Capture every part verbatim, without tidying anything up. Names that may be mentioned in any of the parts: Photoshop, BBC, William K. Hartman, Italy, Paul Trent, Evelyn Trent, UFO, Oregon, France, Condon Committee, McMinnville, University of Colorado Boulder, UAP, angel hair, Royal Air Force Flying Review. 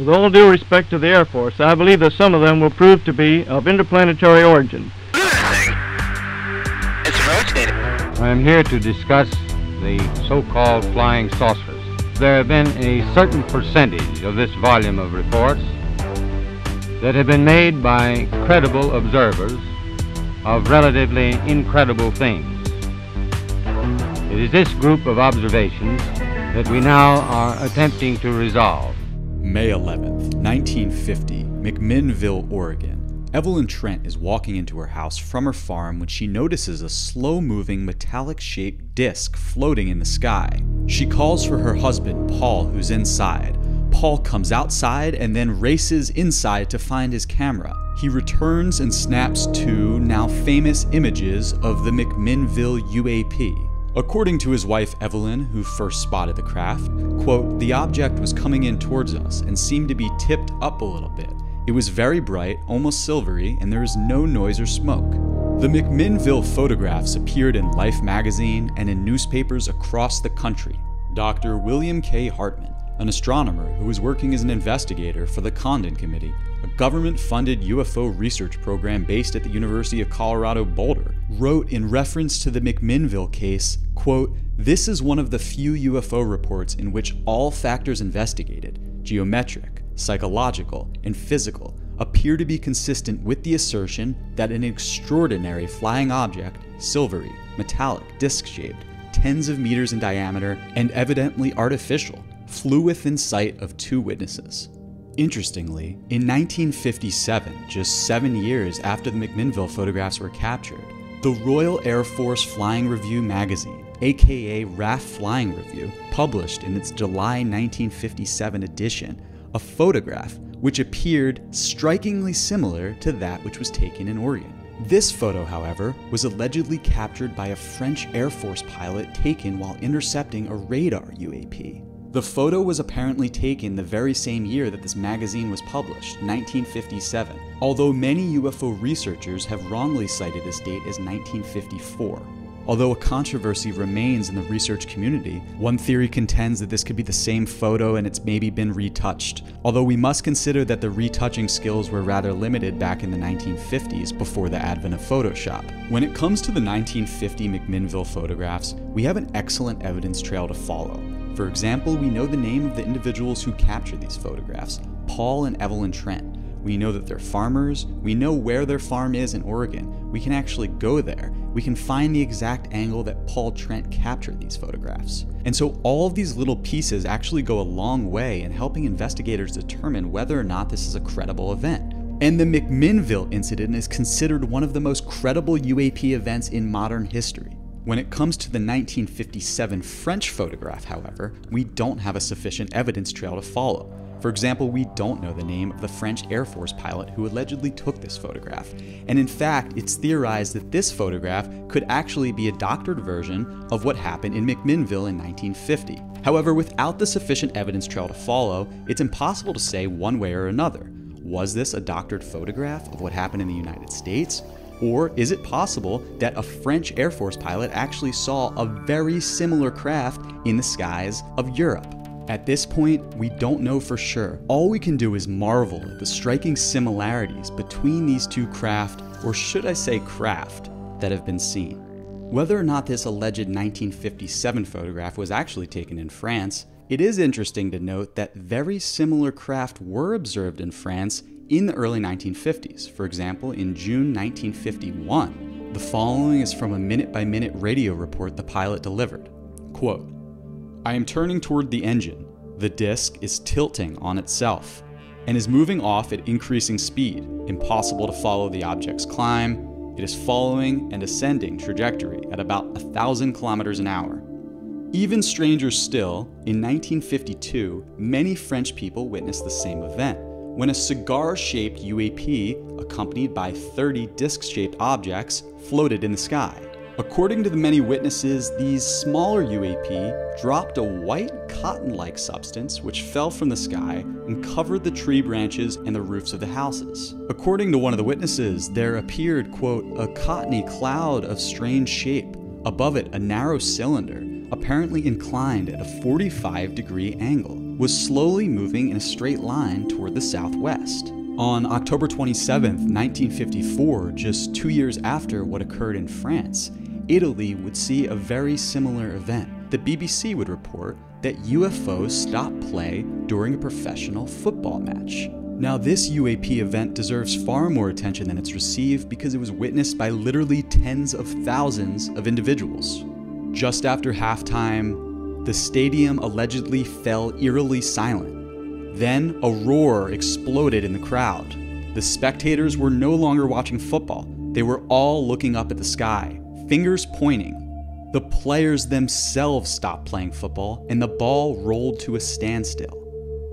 With all due respect to the Air Force, I believe that some of them will prove to be of interplanetary origin. I am here to discuss the so-called flying saucers. There have been a certain percentage of this volume of reports that have been made by credible observers of relatively incredible things. It is this group of observations that we now are attempting to resolve. May eleventh, nineteen fifty, McMinnville, Oregon. Evelyn Trent is walking into her house from her farm when she notices a slow-moving, metallic-shaped disc floating in the sky. She calls for her husband, Paul, who's inside. Paul comes outside and then races inside to find his camera. He returns and snaps two now famous images of the McMinnville U A P. According to his wife Evelyn, who first spotted the craft, quote, "The object was coming in towards us and seemed to be tipped up a little bit. It was very bright, almost silvery, and there was no noise or smoke." The McMinnville photographs appeared in Life magazine and in newspapers across the country. Doctor William K. Hartman, an astronomer who was working as an investigator for the Condon Committee, a government-funded U F O research program based at the University of Colorado Boulder, wrote in reference to the McMinnville case, quote, "This is one of the few U F O reports in which all factors investigated, geometric, psychological, and physical, appear to be consistent with the assertion that an extraordinary flying object, silvery, metallic, disc-shaped, tens of meters in diameter, and evidently artificial, flew within sight of two witnesses." Interestingly, in nineteen fifty-seven, just seven years after the McMinnville photographs were captured, the Royal Air Force Flying Review magazine, aka R A F Flying Review, published in its July nineteen fifty-seven edition a photograph which appeared strikingly similar to that which was taken in Oregon. This photo, however, was allegedly captured by a French Air Force pilot taken while intercepting a radar U A P. The photo was apparently taken the very same year that this magazine was published, nineteen fifty-seven, although many U F O researchers have wrongly cited this date as nineteen fifty-four. Although a controversy remains in the research community, one theory contends that this could be the same photo and it's maybe been retouched, although we must consider that the retouching skills were rather limited back in the nineteen fifties before the advent of Photoshop. When it comes to the nineteen fifty McMinnville photographs, we have an excellent evidence trail to follow. For example, we know the name of the individuals who captured these photographs, Paul and Evelyn Trent. We know that they're farmers, we know where their farm is in Oregon, we can actually go there, we can find the exact angle that Paul Trent captured these photographs. And so all of these little pieces actually go a long way in helping investigators determine whether or not this is a credible event. And the McMinnville incident is considered one of the most credible U A P events in modern history. When it comes to the nineteen fifty-seven French photograph, however, we don't have a sufficient evidence trail to follow. For example, we don't know the name of the French Air Force pilot who allegedly took this photograph, and in fact, it's theorized that this photograph could actually be a doctored version of what happened in McMinnville in nineteen fifty. However, without the sufficient evidence trail to follow, it's impossible to say one way or another. Was this a doctored photograph of what happened in the United States? Or is it possible that a French Air Force pilot actually saw a very similar craft in the skies of Europe? At this point, we don't know for sure. All we can do is marvel at the striking similarities between these two craft, or should I say craft, that have been seen. Whether or not this alleged nineteen fifty-seven photograph was actually taken in France, it is interesting to note that very similar craft were observed in France in the early nineteen fifties. For example, in June nineteen fifty-one, the following is from a minute-by-minute radio report the pilot delivered. Quote, "I am turning toward the engine. The disc is tilting on itself and is moving off at increasing speed. Impossible to follow the object's climb. It is following an ascending trajectory at about a thousand kilometers an hour." Even stranger still, in nineteen fifty-two, many French people witnessed the same event when a cigar-shaped U A P, accompanied by thirty disc-shaped objects, floated in the sky. According to the many witnesses, these smaller U A P dropped a white cotton-like substance which fell from the sky and covered the tree branches and the roofs of the houses. According to one of the witnesses, there appeared, quote, "a cottony cloud of strange shape. Above it, a narrow cylinder, apparently inclined at a forty-five degree angle. was slowly moving in a straight line toward the southwest. On October twenty-seventh, nineteen fifty-four, just two years after what occurred in France, Italy would see a very similar event. The B B C would report that U F Os stopped play during a professional football match. Now, this U A P event deserves far more attention than it's received because it was witnessed by literally tens of thousands of individuals. Just after halftime, the stadium allegedly fell eerily silent. Then a roar exploded in the crowd. The spectators were no longer watching football. They were all looking up at the sky, fingers pointing. The players themselves stopped playing football and the ball rolled to a standstill.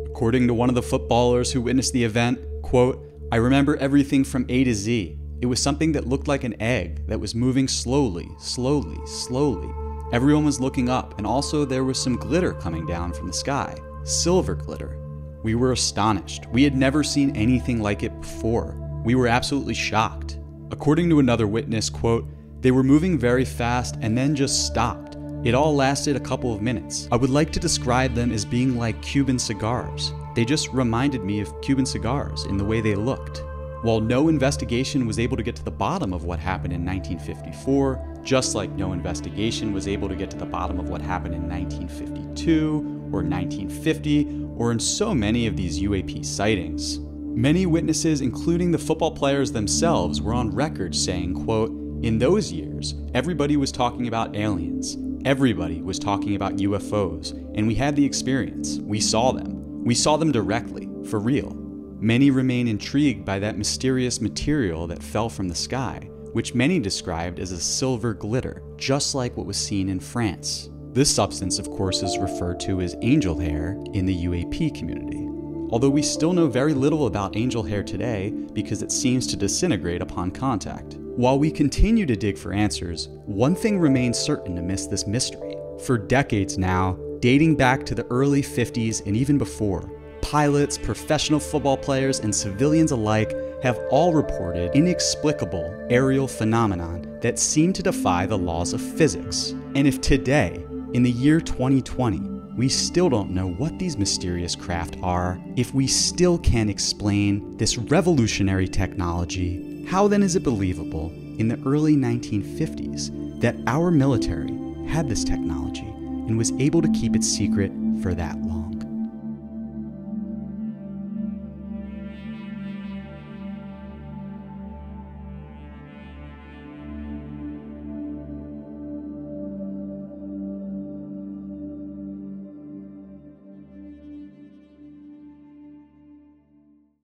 According to one of the footballers who witnessed the event, quote, "I remember everything from A to Z. It was something that looked like an egg that was moving slowly, slowly, slowly. Everyone was looking up, and also there was some glitter coming down from the sky, silver glitter. We were astonished. We had never seen anything like it before. We were absolutely shocked." According to another witness, quote, "They were moving very fast and then just stopped. It all lasted a couple of minutes. I would like to describe them as being like Cuban cigars. They just reminded me of Cuban cigars in the way they looked." While no investigation was able to get to the bottom of what happened in nineteen fifty-four, just like no investigation was able to get to the bottom of what happened in nineteen fifty-two or nineteen fifty, or in so many of these U A P sightings, many witnesses, including the football players themselves, were on record saying, quote, "In those years, everybody was talking about aliens. Everybody was talking about U F Os, and we had the experience. We saw them. We saw them directly, for real." Many remain intrigued by that mysterious material that fell from the sky, which many described as a silver glitter, just like what was seen in France. This substance, of course, is referred to as angel hair in the U A P community, although we still know very little about angel hair today because it seems to disintegrate upon contact. While we continue to dig for answers, one thing remains certain amidst this mystery. For decades now, dating back to the early fifties and even before, pilots, professional football players, and civilians alike have all reported inexplicable aerial phenomenon that seem to defy the laws of physics. And if today, in the year twenty twenty, we still don't know what these mysterious craft are, if we still can't explain this revolutionary technology, how then is it believable in the early nineteen fifties that our military had this technology and was able to keep it secret for that long?